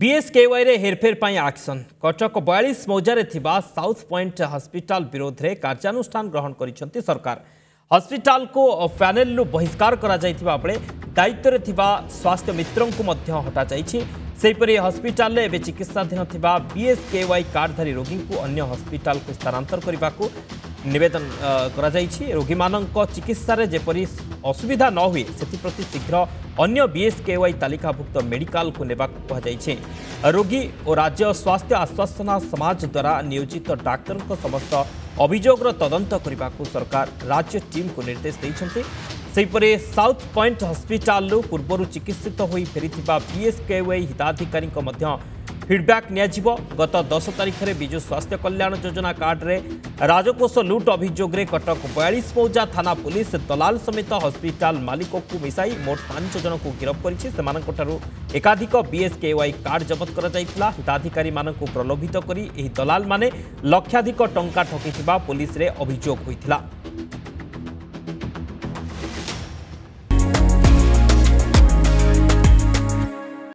BSKY रे हेरफेर पर एक्शन कटक 42 मौजारे साउथ पॉइंट हॉस्पिटल विरोध में कार्यानुष्ठान ग्रहण करिसेंति सरकार। हॉस्पिटल को पैनल रु बहिष्कार करा जायतिबा बेले दायित्व थिबा स्वास्थ्य मित्रों को मध्य हटा जायछि। सेहिपरि हॉस्पिटल रे एवं चिकित्साधीन थिबा बीएसकेवाई कार्डधारी रोगी को अन्य हॉस्पिटल को स्थानांतर करबाकू निवेदन करा जायछि। रोगी मानंको चिकित्सा रे जेपरि असुविधा न हुए सेप्रति शीघ्र अन्य बीएसकेवाई तालिकाभुक्त मेडिकल को नेबाकू कहा जायछि। रोगी और राज्य स्वास्थ्य आश्वासना समाज द्वारा नियोजित डाक्तर समस्त अभियोगर तदंत करने सरकार राज्य टीम को निर्देश देइछन्ते। सेहिपरि साउथ पॉइंट हॉस्पिटल पूर्वर चिकित्सित होई फेरिथिबा बीएसकेवाई हिताधिकारी फीडबैक नियाजिबो। गत 10 तारिख में विजु स्वास्थ्य कल्याण योजना कार्ड रे राजकोष लूट अभियोग रे कटक 42 मौजा थाना पुलिस दलाल समेत हॉस्पिटल मालिक को मिसाई मोट 5 जन को गिरफ्त करिछि। सेमानंकठारु एकाधिक बीएसकेवाई कार्ड जब्त करा जायतिला। हिताधिकारी मानंकु प्रलोभित करी एही दलाल माने लक्षाधिक टंका ठकिथिबा पुलिस रे अभियोग होइतिला।